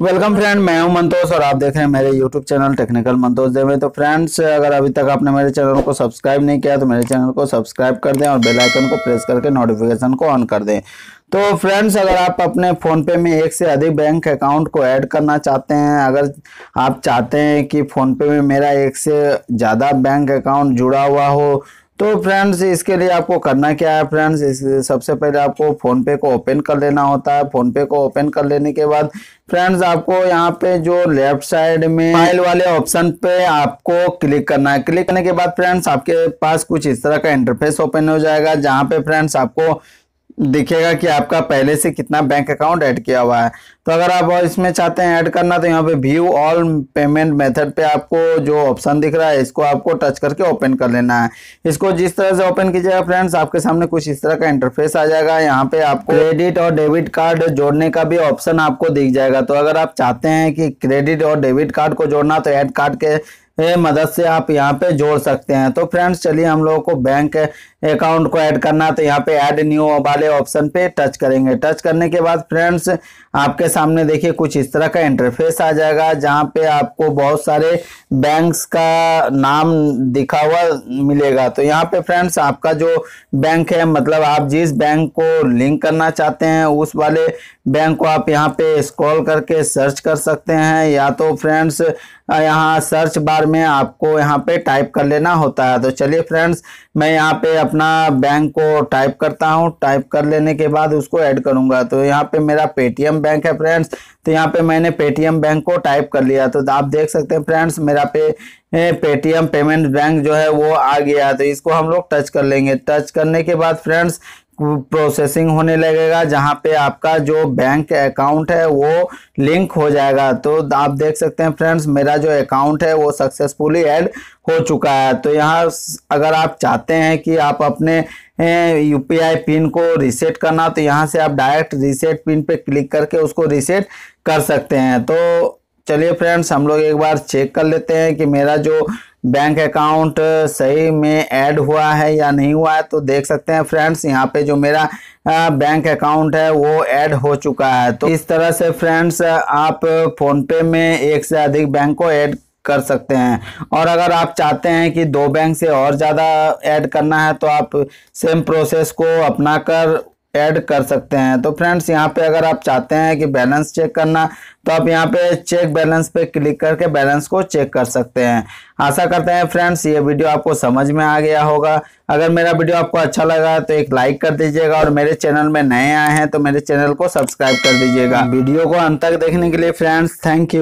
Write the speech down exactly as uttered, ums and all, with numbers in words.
Welcome friend, मैं हूं मंतोष और आप देख रहे हैं मेरे YouTube channel technical Mantosh Dey में। तो फ्रेंड्स, अगर अभी तक आपने मेरे चैनल को सब्सक्राइब नहीं किया तो मेरे चैनल को सब्सक्राइब कर दें और बेल आइकन को प्रेस करके नोटिफिकेशन को ऑन कर दें। तो फ्रेंड्स, अगर आप अपने फ़ोनपे में एक से अधिक बैंक अकाउंट को ऐड करना चाहते हैं, अगर आप चाहते हैं कि फ़ोनपे में मेरा एक से ज़्यादा बैंक अकाउंट जुड़ा हुआ हो, तो फ्रेंड्स इसके लिए आपको करना क्या है। फ्रेंड्स, इस सबसे पहले आपको फ़ोनपे को ओपन कर लेना होता है। फ़ोनपे को ओपन कर लेने के बाद फ्रेंड्स आपको यहाँ पे जो लेफ्ट साइड में फाइल वाले ऑप्शन पे आपको क्लिक करना है। क्लिक करने के बाद फ्रेंड्स आपके पास कुछ इस तरह का इंटरफेस ओपन हो जाएगा, जहाँ पे फ्रेंड्स आपको दिखेगा कि आपका पहले से कितना बैंक अकाउंट ऐड किया हुआ है। तो अगर आप इसमें चाहते हैं ऐड करना तो यहाँ पे व्यू ऑल पेमेंट मेथड पे आपको जो ऑप्शन दिख रहा है इसको आपको टच करके ओपन कर लेना है। इसको जिस तरह से ओपन कीजिएगा फ्रेंड्स आपके सामने कुछ इस तरह का इंटरफेस आ जाएगा। यहाँ पे आपको क्रेडिट और डेबिट कार्ड जोड़ने का भी ऑप्शन आपको दिख जाएगा। तो अगर आप चाहते हैं कि क्रेडिट और डेबिट कार्ड को जोड़ना तो ऐड कार्ड के मदद से आप यहाँ पे जोड़ सकते हैं। तो फ्रेंड्स चलिए, हम लोगों को बैंक अकाउंट को ऐड करना है तो यहाँ पे ऐड न्यू वाले ऑप्शन पे टच करेंगे। टच करने के बाद फ्रेंड्स आपके सामने देखिए कुछ इस तरह का इंटरफेस आ जाएगा, जहाँ पे आपको बहुत सारे बैंक्स का नाम दिखा हुआ मिलेगा। तो यहाँ पे फ्रेंड्स आपका जो बैंक है, मतलब आप जिस बैंक को लिंक करना चाहते हैं उस वाले बैंक को आप यहाँ पे स्क्रॉल करके सर्च कर सकते हैं, या तो फ्रेंड्स यहाँ सर्च बार में आपको यहाँ पे टाइप कर लेना होता है। तो चलिए फ्रेंड्स, मैं यहाँ पे अपना बैंक को टाइप करता हूँ। टाइप कर लेने के बाद उसको ऐड करूँगा। तो यहाँ पे मेरा पेटीएम बैंक है फ्रेंड्स, तो यहाँ पे मैंने पेटीएम बैंक को टाइप कर लिया। तो आप देख सकते हैं फ्रेंड्स मेरा पे पेटीएम पेमेंट बैंक जो है वो आ गया। तो इसको हम लोग टच कर लेंगे। टच करने के बाद फ्रेंड्स प्रोसेसिंग होने लगेगा, जहाँ पे आपका जो बैंक अकाउंट है वो लिंक हो जाएगा। तो आप देख सकते हैं फ्रेंड्स मेरा जो अकाउंट है वो सक्सेसफुली ऐड हो चुका है। तो यहाँ अगर आप चाहते हैं कि आप अपने यूपीआई पिन को रीसेट करना तो यहाँ से आप डायरेक्ट रीसेट पिन पे क्लिक करके उसको रीसेट कर सकते हैं। तो चलिए फ्रेंड्स, हम लोग एक बार चेक कर लेते हैं कि मेरा जो बैंक अकाउंट सही में ऐड हुआ है या नहीं हुआ है। तो देख सकते हैं फ्रेंड्स यहाँ पे जो मेरा बैंक अकाउंट है वो ऐड हो चुका है। तो इस तरह से फ्रेंड्स आप फ़ोनपे में एक से अधिक बैंक को ऐड कर सकते हैं। और अगर आप चाहते हैं कि दो बैंक से और ज़्यादा ऐड करना है तो आप सेम प्रोसेस को अपना कर ऐड कर सकते हैं। तो फ्रेंड्स यहाँ पे अगर आप चाहते हैं कि बैलेंस चेक करना तो आप यहाँ पे चेक बैलेंस पे क्लिक करके बैलेंस को चेक कर सकते हैं। आशा करते हैं फ्रेंड्स ये वीडियो आपको समझ में आ गया होगा। अगर मेरा वीडियो आपको अच्छा लगा तो एक लाइक कर दीजिएगा और मेरे चैनल में नए आए हैं तो मेरे चैनल को सब्सक्राइब कर दीजिएगा। वीडियो को अंत तक देखने के लिए फ्रेंड्स थैंक यू।